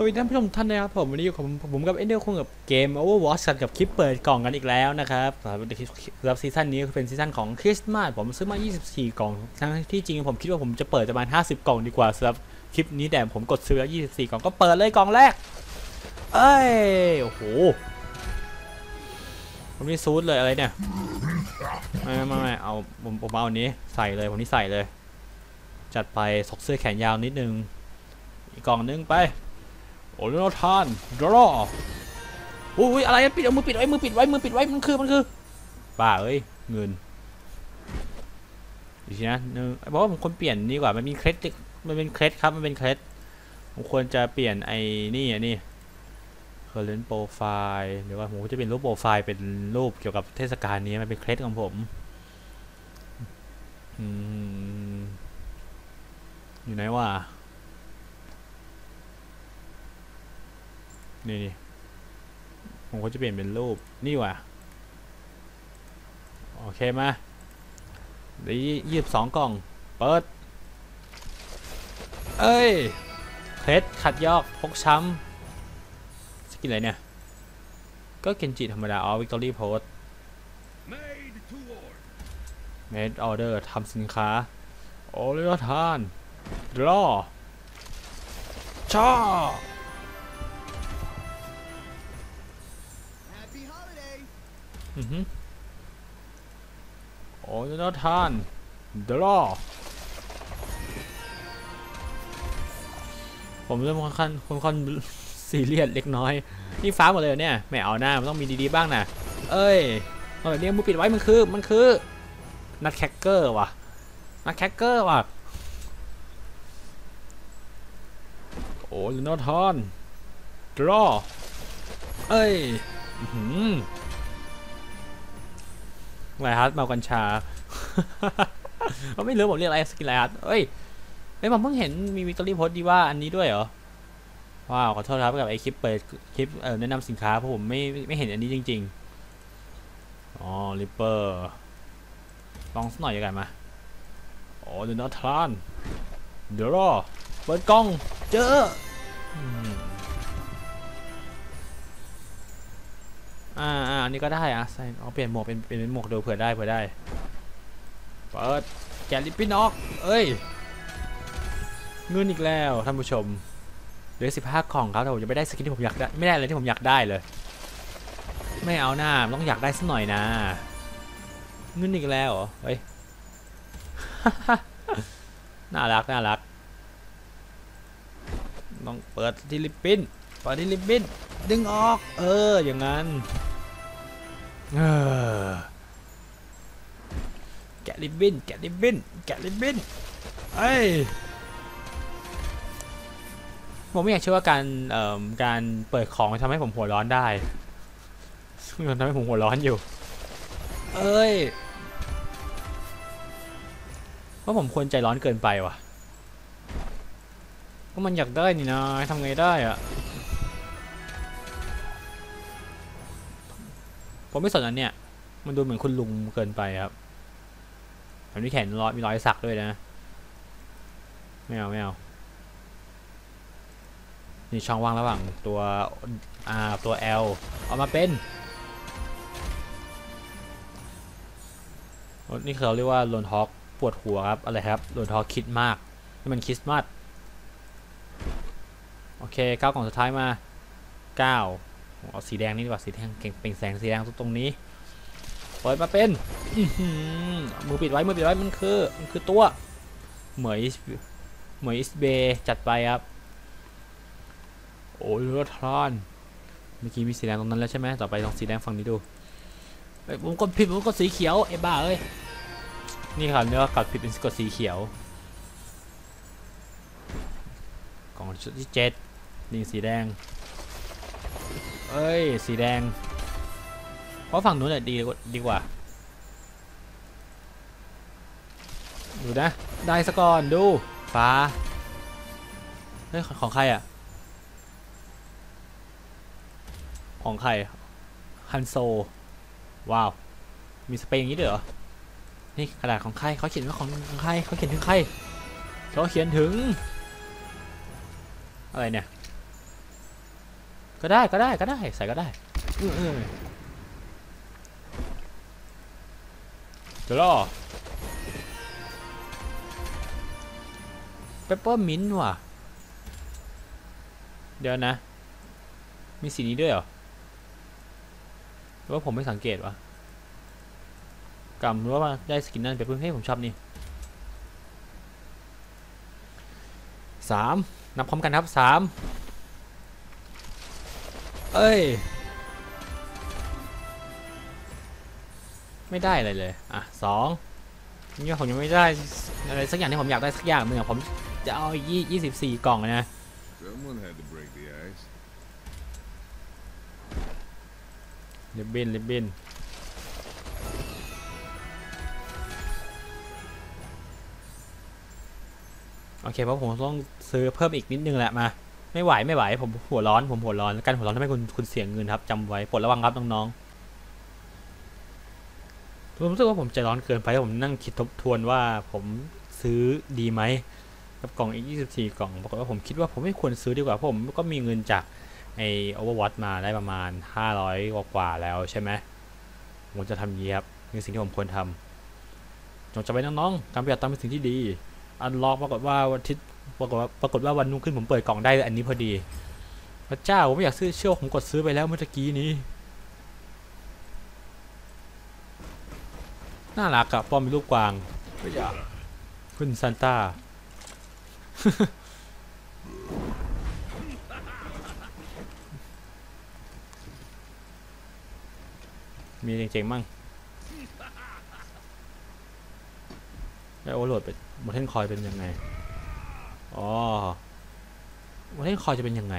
สวัสดีท่านผู้ชมท่านนะครับผมวันนี้อยู่กับผมกับEnderKungกับเกม Overwatch กับคลิปเปิดกล่องกันอีกแล้วนะครับรับซีซั่นนี้เป็นซีซั่นของคริสต์มาสผมซื้อมา24กล่องทั้งที่จริงผมคิดว่าผมจะเปิดประมาณ50กล่องดีกว่าสำหรับคลิปนี้แต่ผมกดซื้อแล้ว24กล่องก็เปิดเลยกล่องแรกเอ้ยโอ้โหผมนี่ซูดเลยอะไรเนี่ยไม่เอาผมเอาอันนี้ใส่เลยผมนี่ใส่เลยจัดไปซอกเสื้อแขนยาวนิดนึงอีกกล่องนึงไปโอ้โหทานดรออุ้ยอะไรปิดเอามือปิดไว้มือปิดไว้มันคือบ้าเอ้ยเงินดูสินะเพราะว่าผมควรเปลี่ยนดีกว่ามันมีเคล็ดมันเป็นเคล็ดครับมันเป็นเคล็ดผมควรจะเปลี่ยนไอ้นี่current profile หรือว่าผมจะเป็นรูปโปรไฟล์เป็นรูปเกี่ยวกับเทศกาลนี้มันเป็นเคล็ดของผมอยู่ไหนวะนี่ผมก็จะเปลี่ยนเป็นรูปนี่ว่ะโอเคมาเดี๋ยว22กล่องเปิดเอ้ยเคล็ดขัดยอกพกช้ำสกินอะไรเนี่ยก็เกนจิธรรมดาอ๋อวิกตอรี่โพส made order ทำสินค้าโอเลอร์ทานดรอชอโอ้ยน่าทานเดรอผมเริ่มค่อนซีเรียสเล็กน้อยนี่ฟ้าหมดเลยเนี่ยแหมเอาหน้ามันต้องมีดีๆบ้างนะเอ้ยเอาแบบนี้มือปิดไว้มันคือนัทแคคเกอร์ว่ะโอ้ยน่าทานเดรอเอ้ยไลฮาร์ดเมากัญชาเราไม่รู้ผมเรียกอะไรสกินไลฮาร์ดเอ้ยผมเพิ่งเห็นมีวิกตอรี่โพสต์ดีว่าอันนี้ด้วยเหรอว้าวขอโทษครับกับไอคลิปเปิดคลิปแนะนำสินค้าเพราะผมไม่เห็นอันนี้จริงๆอ๋อริปเปอร์ลองสักหน่อยกันมาอ๋อดูน่าทานเดี๋ยวรอเปิดกล้องเจออันนี้ก็ได้อะใส่เอาเปลี่ยนหมวกเป็นหมวกเดียวเผื่อได้เปิดแกลิปปิ้นออกเอ้ยเงินอีกแล้วท่านผู้ชมเหลือ15กล่องครับแต่ผมจะไม่ได้สกินที่ผมอยากได้ไม่ได้เลยที่ผมอยากได้เลยไม่เอาหน้าต้องอยากได้สักหน่อยนะเงินอีกแล้วเหรอเฮ้ย น่ารักต้องเปิดที่ลิปปิ้นดึงออกอย่างนั้นแกะริบบิ้นไอ้ผมไม่อยากเชื่อว่าการเปิดของทำให้ผมหัวร้อนได้มันทำให้ผมหัวร้อนอยู่ว่าผมควรใจร้อนเกินไปว่ะก็มันอยากได้นี่นะทำไงได้อะผมไม่สนอันเนี่ยมันดูเหมือนคุณลุงเกินไปครับแบบนี้แขนร้อยมีรอยสักด้วยนะไม่เอานี่ช่องว่างระหว่างตัว R ตัว L เอามาเป็นนี่เขาเรียกว่าโลนฮอกปวดหัวครับอะไรครับโลนฮอกคิดมากนี่มันคริสต์มาสโอเค9กล่องสุดท้ายมา9เอาสีแดงนี่ดีกว่าสีแดงเก่งเป็นแสงสีแดงตรงนี้ปล่อยมาเป็นมือปิดไว้มันคือตัวเหมยอิสเบจัดไปครับโอ้ยรถทอนเมื่อกี้มีสีแดงตรงนั้นแล้วใช่ไหมต่อไปลองสีแดงฝั่งนี้ดูผมกดผิดผมกดสีเขียวไอ้บ้าเอ้ยนี่ครับเนื้อกดผิดเป็นกดสีเขียวกล่องชุดที่7นี่สีแดงสีแดงเพราะฝั่งนู้นเนี่ยดีกว่าดูนะได้สกอร์ดูฟ้านี่ของใครอ่ะของใครฮันโซว้าวมีสเปรย์อย่างนี้ด้วยเหรอนี่กระดาษของใครเขาเขียนว่าของใครเขาเขียนถึงใครเขาเขียนถึงอะไรเนี่ย ก็ได้ใส่ก็ได้จะล่อเปปเปอร์มินท์ว่ะเดี๋ยวนะมีสีนี้ด้วยเหรอหรือว่าผมไม่สังเกตวะกำหรือว่าได้สกินนั้นไปเพิ่มให้ผมชอบนี่3นับพร้อมกันครับ3เอ้ยไม่ได้อะไรเลยอ่ะ2นี่ผมยังไม่ได้อะไรสักอย่างที่ผมอยากได้สักอย่างนึงอ่ะผมจะเอา24กล่องนะริบบินโอเคเพราะผมต้องซื้อเพิ่มอีกนิดนึงแหละมาไม่ไหวผมหัวร้อนแล้วกันหัวร้อนทำให้คุณเสียเงินครับจำไว้ปลดระวังครับน้องๆผมรู้สึกว่าผมใจร้อนเกินไปผมนั่งคิดทบทวนว่าผมซื้อดีไหมกับกล่องอีก24กล่องปรากฏว่าผมคิดว่าผมไม่ควรซื้อดีกว่าเพราะผมก็มีเงินจากไอ้ Overwatch มาได้ประมาณ500กว่าแล้วใช่ไหมผมจะทำงี้ครับคือสิ่งที่ผมควรทำจงจำไว้น้องๆการประหยัดตังค์เป็นสิ่งที่ดีอันล็อกปรากฏว่าวันนุ่งขึ้นผมเปิดกล่องได้อันนี้พอดีพระเจ้าผมไม่อยากซื้อเชี่ยวผมกดซื้อไปแล้วเมื่อกี้นี้น่ารักอะป้อมเป็นรูปกวางคุณซานต้า มีเจ๋งๆมั่งแล้วโอเวอร์โหลดไปโมเทนคอยเป็นยังไงอ๋อโมเทนคอยจะเป็นยังไง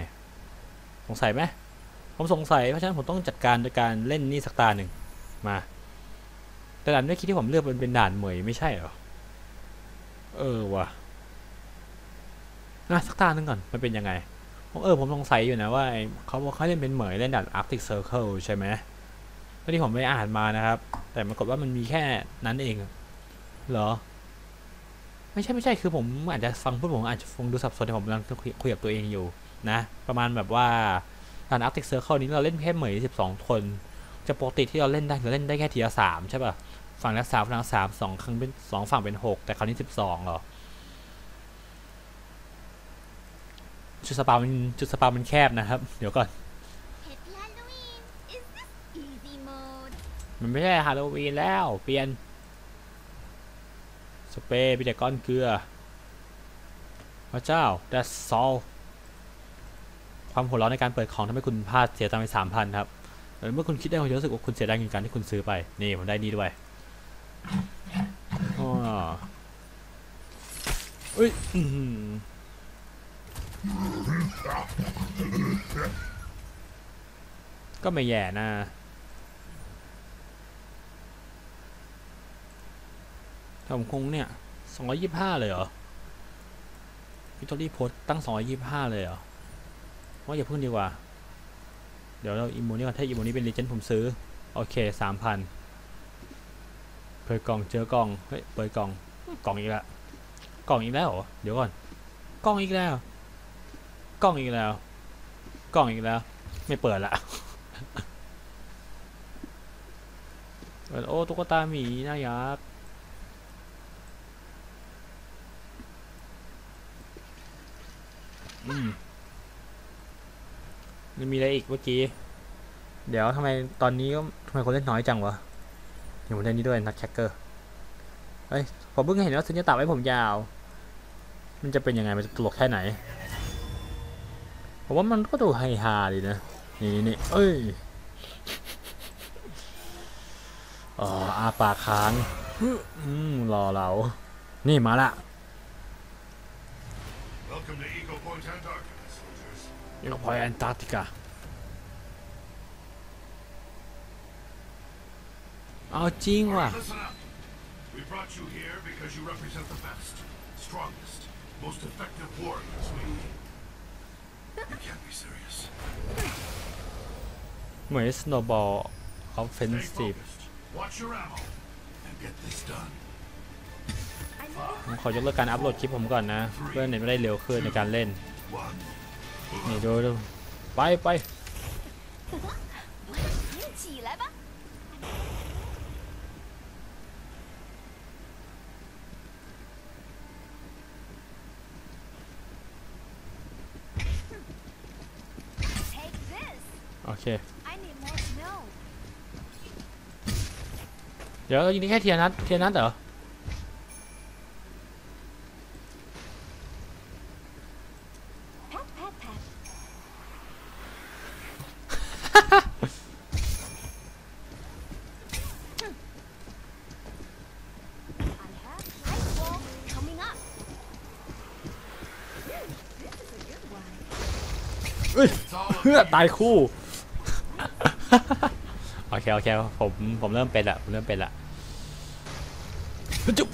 สงสัยไหมผมสงสัยเพราะฉะนั้นผมต้องจัดการโดยการเล่นนี่สักตาหนึ่งมาแต่ด่านเมื่อกี้ที่ผมเลือกมันเป็นด่านเหมยไม่ใช่เหรอเออว่ะน่าสักตาหนึ่งก่อนมันเป็นยังไงผมสงสัยอยู่นะว่าเขาบอกเขาเล่นเป็นเหมยเล่นด่านอาร์คติกเซอร์เคิลใช่ไหมที่ผมไปอ่านมานะครับแต่ปรากฏว่ามันมีแค่นั้นเองเหรอไม่ใช่คือผมอาจจะฟังพูดผมอาจจะฟังดูสับสนแต่ผมกำลังคุยกับตัวเองอยู่นะประมาณแบบว่าด่านอาร์คติกเซอร์เคิลนี้เราเล่นแค่เหมย12คนจะปกติที่เราเล่นได้แค่ทีละ3ใช่ป่ะฝั่งละ3ฝั่งละ3 2ครั้งเป็น2ฝั่งเป็น6แต่คราวนี้12เหรอจุดสปามันแคบนะครับเดี๋ยวก่อนมันไม่ใช่ฮาโลวีนแล้วเปลี่ยนสเปรย์มีแต่ก้อนเกลือพระเจ้า that's all ความหัวร้อนในการเปิดของทำให้คุณพลาดเสียตังค์ไป 3,000 ครับเมื่อคุณคิดได้คุณจะรู้สึกว่าคุณเสียดายเงินการที่คุณซื้อไปนี่ผมได้นี่ด้วยอุ้ยก็ไม่แย่นะผมคงเนี่ย225เลยเหรอวิตอรี่โพสตั้ง225เลยเหรอว่าอย่าพึ่งดีกว่าเดี๋ยวเราอิมมูนี่ก่อนถ้าอิมมูนี่เป็นรีเจนผมซื้อโอเค 3,000 เปิดกล่องเจอกล่องเฮ้ยเปิดกล่องกล่องอีกแล้วเหรอเดี๋ยวก่อนกล่องอีกแล้วไม่เปิดละ โอ้ตุ๊กตาหมีน่ารักมันมีอะไรอีกเมื่อกี้เดี๋ยวทำไมตอนนี้ก็ทำไมคนเล่นน้อยจังวะเดี๋ยวผมได้นี่ด้วยนักแคคเกอร์เฮ้ยผมเพิ่งเห็นว่าซึนจะตัดไว้ผมยาวมันจะเป็นยังไงมันจะตลกแค่ไหนผมว่ามันก็ดูไฮฮาดีนะนี่เอ้ยอ๋ออาปากค้างรอเรานี่มาละยังพอยแอนตาร์กติกาเอาจริงว่ะเหมือนสโนว์บอลออฟเฟนซีฟผมขอยกเลิกการอัพโหลดคลิปผมก่อนนะเพื่อเน็ตไม่ได้เร็วขึ้นในการเล่นนี่ดูไป โอเคเดี๋ยวเรายิงได้แค่เทียนัดเหรอเพื่อตายคู่โอเคโอเคผมเริ่มเป็นละจุ๊บ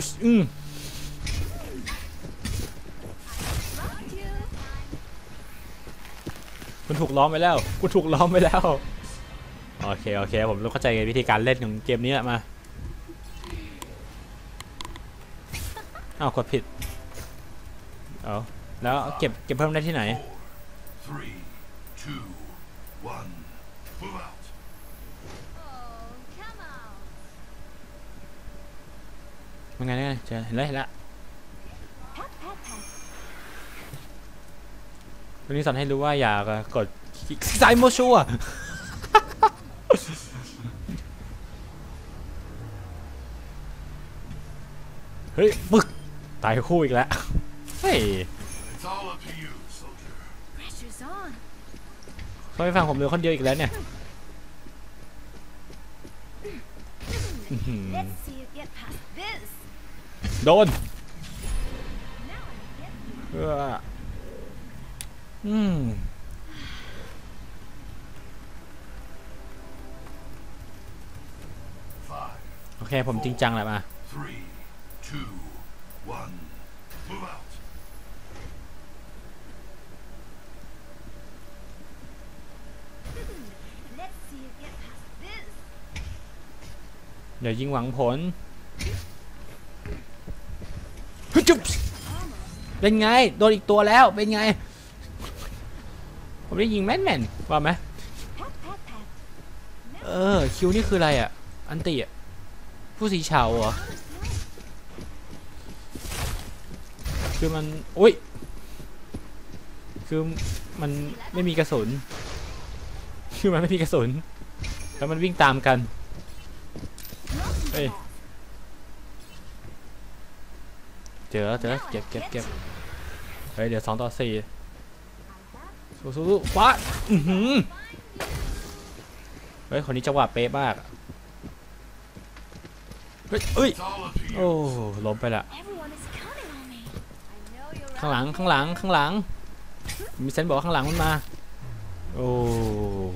คุณถูกล้อมไปแล้วโอเคโอเคผมเข้าใจวิธีการเล่นของเกมนี้มาอ้าวกดผิดเอาแล้วเก็บเพิ่มได้ที่ไหนมันไงเจอเห็นแล้ววันนี้สอนให้รู้ว่าอย่ากดสายโมชัวเฮ้ยปึกตายคู่อีกแล้วเฮ้ยเขาไปฟังผมเหลือคนเดียวอีกแล้วเนี่ยโดนโอเคผมจริงจังแหละมาเดี๋ยวยิงหวังผลจุ๊บเป็นไงโดนอีกตัวแล้วเป็นไงผมได้ยิงแม่นว่าไหมคิวนี่คืออะไรอ่ะอันตีอ่ะผู้สีเฉาเหรอคือมันอุ้ยคือมันไม่มีกระสุนแล้วมันวิ่งตามกันเจอแล้วเก็บเฮ้ยเดี๋ยว2 ต่อ 4สู้ๆว้าเฮ้ยคนนี้จังหวะเป๊ะมากเฮ้ยโอ้ล้มไปละข้างหลังมีเซนบอกข้างหลังมันมาโอ้โ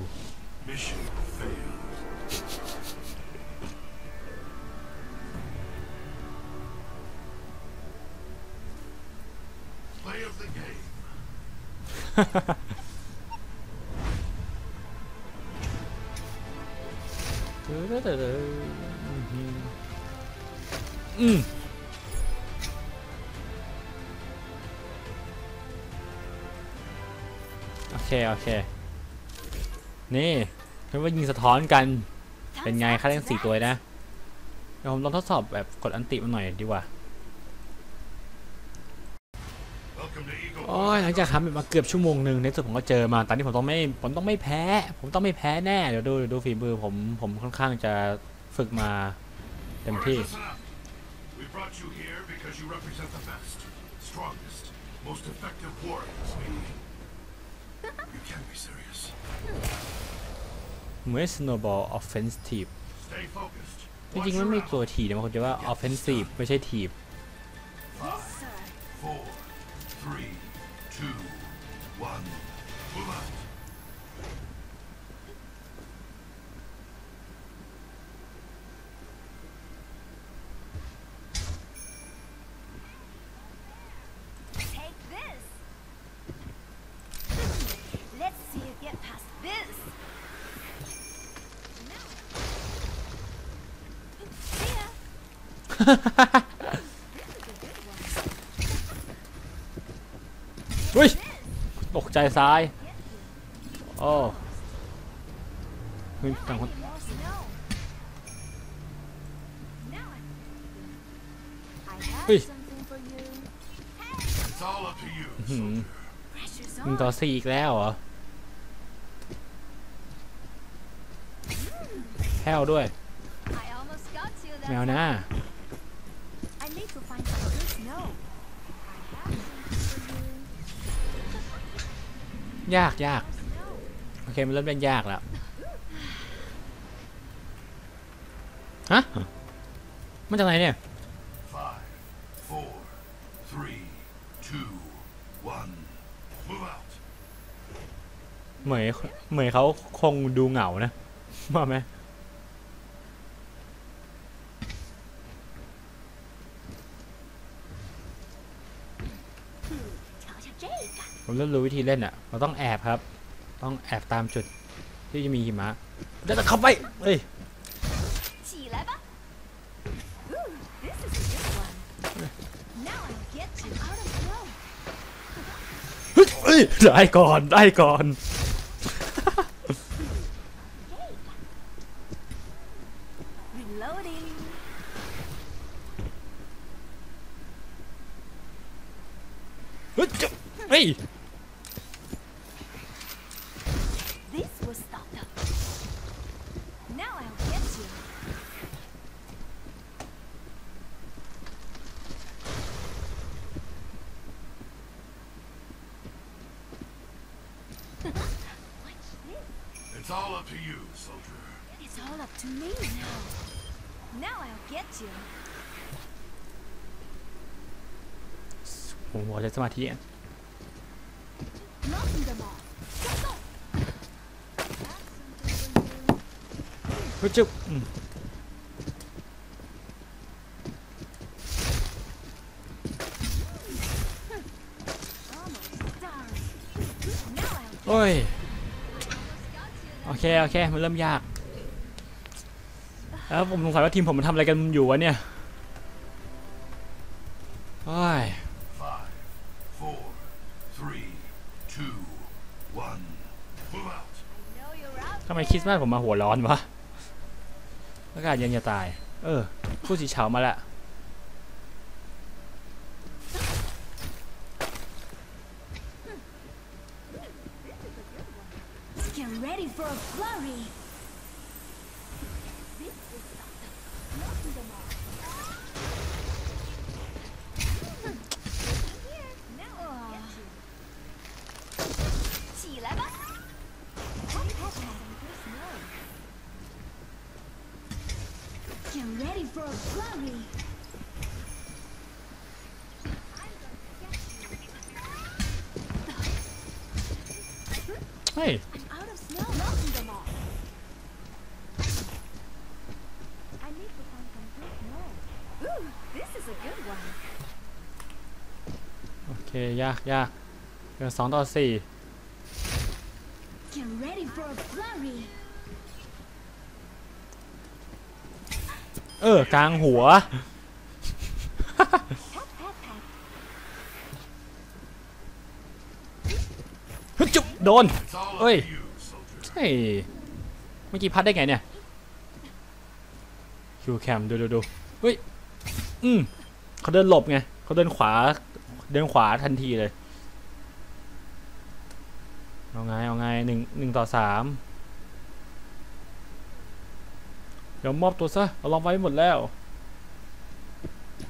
อเคนี่เรียกว่ายิงสะท้อนกันเป็นไงค่าเล่น4 ตัวนะเดี๋ยวผมลองทดสอบแบบกดอันติมันหน่อยดีกว่าหลังจากทำมาเกือบชั่วโมง 1ในสุดผมก็เจอมาตอนนี้ผมต้องไม่แพ้แน่เดี๋ยวดูฝีมือผมค่อนข้างจะฝึกมาเต็มที่เหมือน snowball offensive จริงๆมันไม่ตัวถีบนะมันจะว่า offensive ไม่ใช่ถีบตกใจซ้ายโอ้ เฮ้ยต่างคนเฮ้ยมึงต่อสี่อีกแล้วเหรอแค่วด้วยแมวนะยากโอเคมันเริ่มเป็นยากแล้วฮะมันจากไหนเนี่ยเหมยเขาคงดูเหงานะว่าไหมผมเริ่มรู้วิธีเล่นอ่ะเราต้องแอบครับต้องแอบตามจุดที่จะมีหิมะเดี๋ยวเข้าไปเฮ้ยได้ก่อนเฮ้ยผมว่าจะสมาธิอ่ะเฮ้ยจุ๊บโอ้ยโอเคมันเริ่มยากแล้วผมสงสัยว่าทีมผมมันทำอะไรกันอยู่วะเนี่ยโอ้ยทำไมคริสต์มาสผมมาหัวร้อนวะอากาศเย็นจะตายผู้สีเฉามาละเฮ้ยโอเคยากเดือด2-4กลางหัวจุ๊บโดนเอ้ยใช่เมื่อกี้พัดได้ไงเนี่ยคิวแคมดูเฮ้ยเขาเดินหลบไงเขาเดินขวาทันทีเลยเอาไง1-3เดี๋ยวมอบตัวซะเราลองไว้หมดแล้ว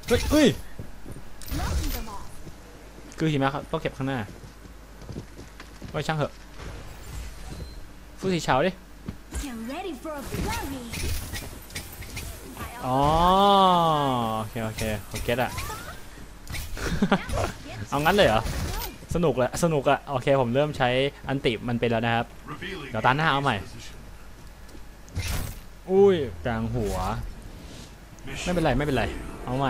เฮ้ยคือหิมะครับต้องเก็บข้างหน้าไว้ช่างเหอะฟูสีเฉาดิอ๋อโอเคอะเอางั้นเลยเหรอสนุกแหละโอเคผมเริ่มใช้อันติมันเป็นแล้วนะครับเดี๋ยวตาหน้าเอาใหม่อุ้ยกลางหัวไม่เป็นไรเอาให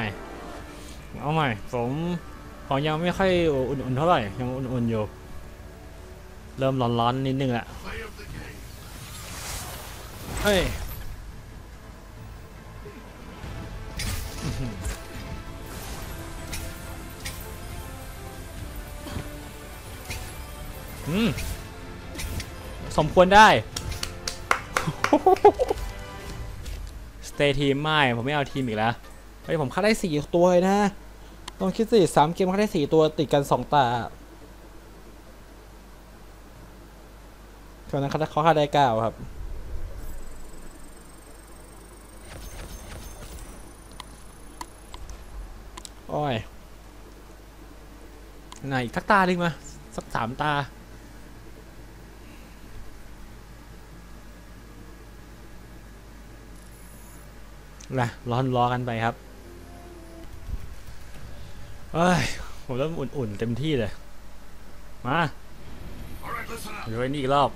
ม่ผมของยังไม่ค่อยอุ่นๆเท่าไหร่ยังอุ่นๆอยู่เริ่มร้อนๆนิดนึงแหละเฮ้ยสมควรได้ สเตย์ทีมไม่ผมไม่เอาทีมอีกแล้วเฮ้ยผมฆ่าได้4ตัวเลยนะต้องคิดสิ3เกมฆ่าได้4ตัวติดกัน2ตาตอนนั้นเขาฆ่าได้9ครับโอ้ยไหนอีกทักตาดึงมาสัก3ตานะร้อนร้อกันไปครับเอ้ยผมเริ่มอุ่นๆเต็มที่เลยมาเดี๋ยวนี่อีกรอบ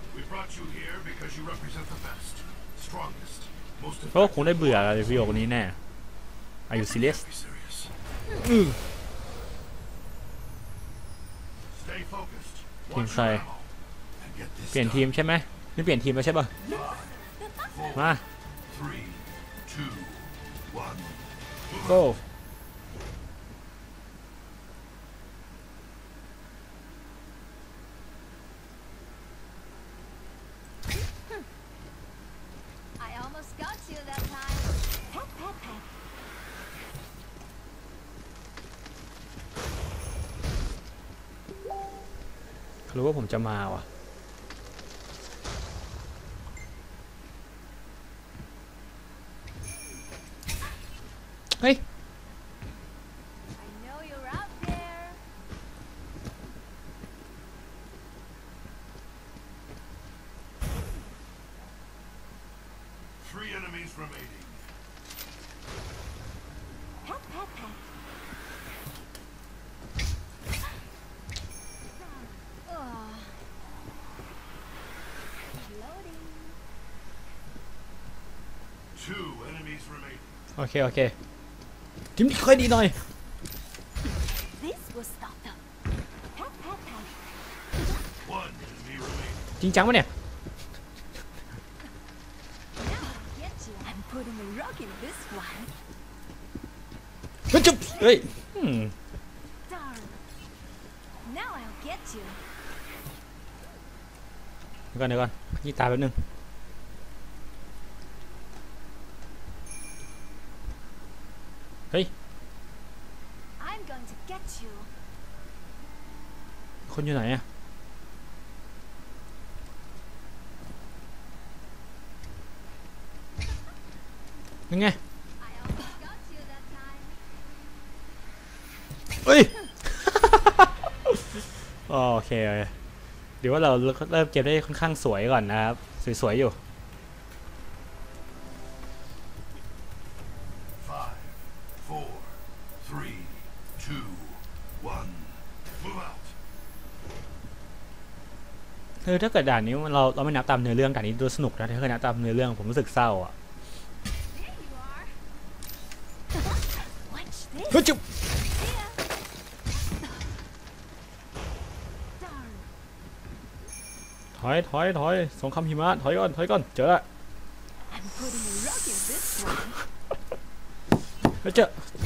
เพราะคงได้เบื่ออะไรพี่โอคนนี้แน่อายุซีเรียสทีมใครเปลี่ยนทีมใช่ไหมนี่เปลี่ยนทีมแล้วใช่ป่ะมาgo รู้ว่าผมจะมาว่ะเฮ้ยโอเคโอเคทีมนี้ค่อยดีหน่อยจริงจังปะเนี่ยก็จุ๊บเฮ้ยเดี๋ยวก่อนยี่ตาแป๊บนึงเฮ้ยคนอยู่ไหนอะนั่นไงเฮ้ย โอเคเดี๋ยวว่าเราเริ่มเกมได้ค่อนข้างสวยก่อนนะครับสวยๆอยู่คือถ้าเกิดด่านนี้เราไม่นับตามเนื้อเรื่องด่านนี้ดูสนุกนะถ้าเกิดนับตามเนื้อเรื่องผมรู้สึกเศร้าอ่ะเฮ้ยจุ๊บถอยสงครามหิมะถอยก่อนเจอละแล้วเจอ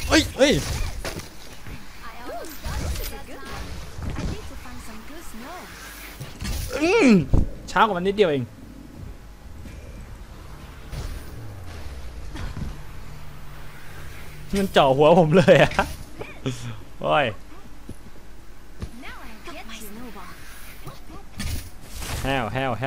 เฮ้ยช้ากว่ามันนิดเดียวเองมันเจาะหัวผมเลยอะโอ้ยแฮวโอเค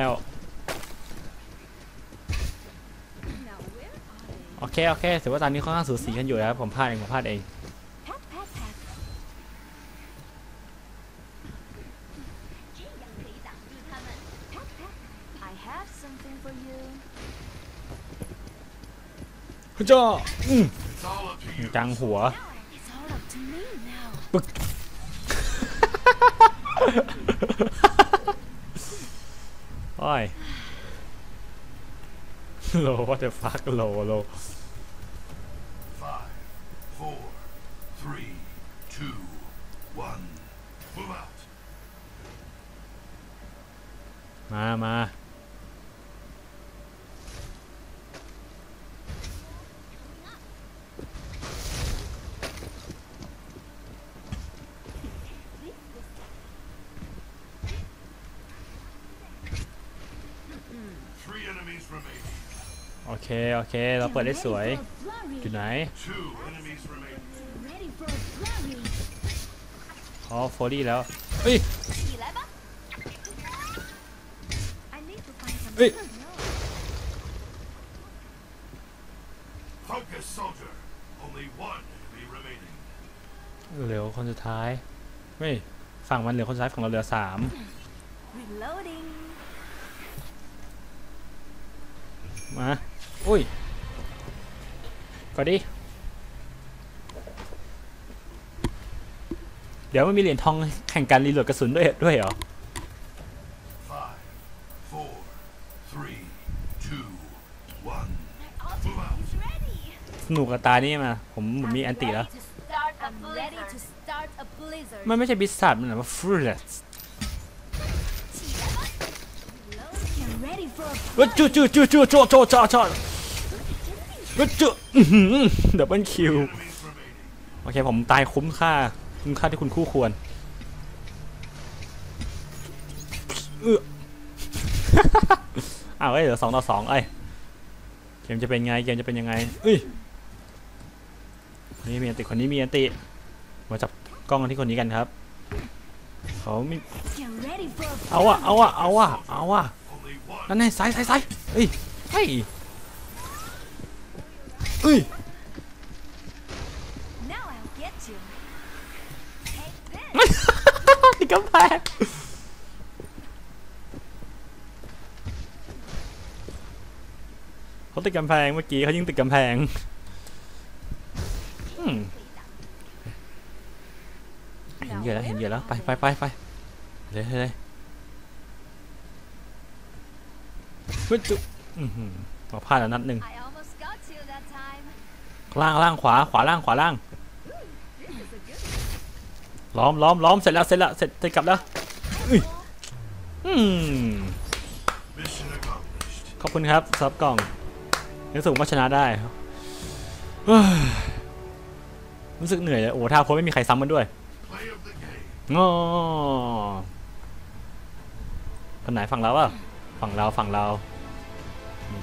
ถือว่าตอนนี้ค่อนข้างสูสีกันอยู่นะครับผมพลาดเองจ้าจางหัวปึก โอ้ยโล what the fuck โล Five, four, three, two, one, move out มา โอเคโอเคเราเปิดได้สวยอยู่ไหนอ๋อโฟลี่แล้วเฮ้ยเฮ้ยเหลือคนสุดท้ายไม่ฝั่งมันเหลือคนสุดท้ายของเราเหลือ3มาอุ้ยก็ดีเดี๋ยวมันมีเหรียญทองแข่งการรีโหลดกระสุนด้วยเหรอสนุกกับตานี่มาผมมีแอนตี้แล้วมันไม่ใช่บิสซัดมันหรอว่าฟรูเลสวัดจุดับเบิลคิวโอเคผมตายคุ้มค่าที่คุณคู่ควรอ้าวเอ้ยเหลือ2 ต่อ 2ไอ้เกมจะเป็นไงเกมจะเป็นยังไงเอ้ยนี่มีอันติคนนี้มีอันติมาจับกล้องที่คนนี้กันครับเขามีเอาอะนั่นไงสายเฮ้ยนี่ก็แพ้เขาติดกำแพงเมื่อกี้เขายิงติดกำแพงเห็นเยอะแล้วไปเลยขอพลาดแล้วนัดหนึ่งล่างขวาล่างล้อมเสร็จแล้วเสร็จกลับแล้วขอบคุณครับซับกล่องรู้สึกว่าชนะได้รู้สึกเหนื่อยเลยโอ้ท่าโพสไม่มีใครซ้ำมันด้วยอ๋อคนไหนฝั่งเราอ่ะฝั่งเรา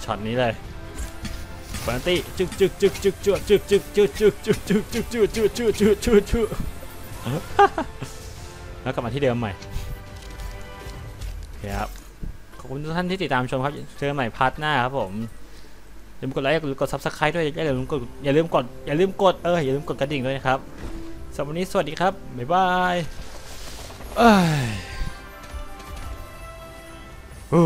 ช็อตนี้เลยปาร์ตี้จึ๊กแล้วกลับมาที่เดิมใหม่ครับขอบคุณทุกท่านที่ติดตามชมครับเจอใหม่พาร์ทหน้าครับผมอย่าลืมกดไลค์กด Subscribe ด้วยอย่าลืมกดกระดิ่งด้วยนะครับสำหรับวันนี้สวัสดีครับบ๊ายบายโอ้